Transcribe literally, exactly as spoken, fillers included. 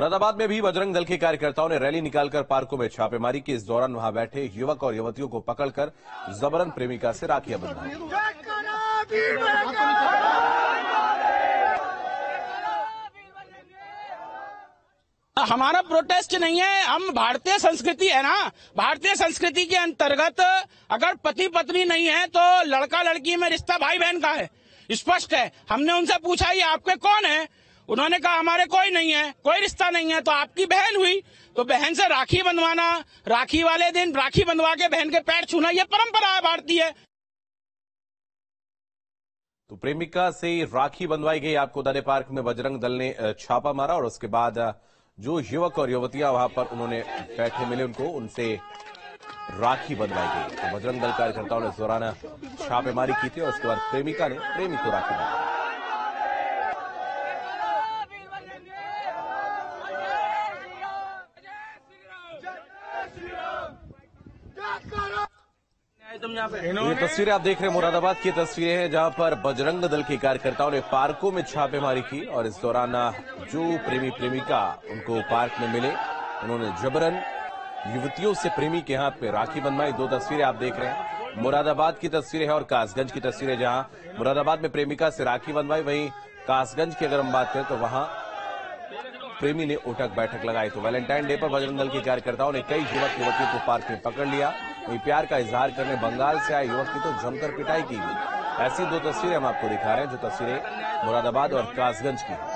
मुरादाबाद में भी बजरंग दल के कार्यकर्ताओं ने रैली निकालकर पार्कों में छापेमारी की। इस दौरान वहां बैठे युवक और युवतियों को पकड़कर जबरन प्रेमिका से राखियां बंधाई। हमारा प्रोटेस्ट नहीं है, हम भारतीय संस्कृति है ना, भारतीय संस्कृति के अंतर्गत अगर पति पत्नी नहीं है तो लड़का लड़की में रिश्ता भाई बहन का है, स्पष्ट है। हमने उनसे पूछा ये आपके कौन है, उन्होंने कहा हमारे कोई नहीं है, कोई रिश्ता नहीं है। तो आपकी बहन हुई तो बहन से राखी बंधवाना, राखी वाले दिन राखी बंधवा के बहन के पैर छूना, ये परंपरा है भारतीय। तो प्रेमिका से राखी बंधवाई गई। आपको दादे पार्क में बजरंग दल ने छापा मारा और उसके बाद जो युवक और युवतियां वहां पर उन्होंने बैठे मिले उनको उनसे राखी बंधवाई गई। तो बजरंग दल कार्यकर्ताओं ने इस दौरान छापेमारी की थी और उसके बाद प्रेमिका ने प्रेमी को राखी बंधवाई। ये तस्वीरें आप देख रहे हैं, मुरादाबाद की तस्वीरें हैं जहां पर बजरंग दल के कार्यकर्ताओं ने पार्कों में छापेमारी की और इस दौरान जो प्रेमी प्रेमिका उनको पार्क में मिले उन्होंने जबरन युवतियों से प्रेमी के हाथ पे राखी बंधवाई। दो तस्वीरें आप देख रहे हैं, मुरादाबाद की तस्वीरें हैं और कासगंज की तस्वीरें, जहां मुरादाबाद में प्रेमिका से राखी बंधवाई, वहीं कासगंज की अगर हम बात करें तो वहां प्रेमी ने उठक बैठक लगाई। तो वैलेंटाइन डे पर बजरंग दल के कार्यकर्ताओं ने कई युवक युवतियों को पार्क में पकड़ लिया। वहीं प्यार का इजहार करने बंगाल से आए युवक की तो जमकर पिटाई की गई। ऐसी दो तस्वीरें हम आपको दिखा रहे हैं जो तस्वीरें मुरादाबाद और कासगंज की हैं।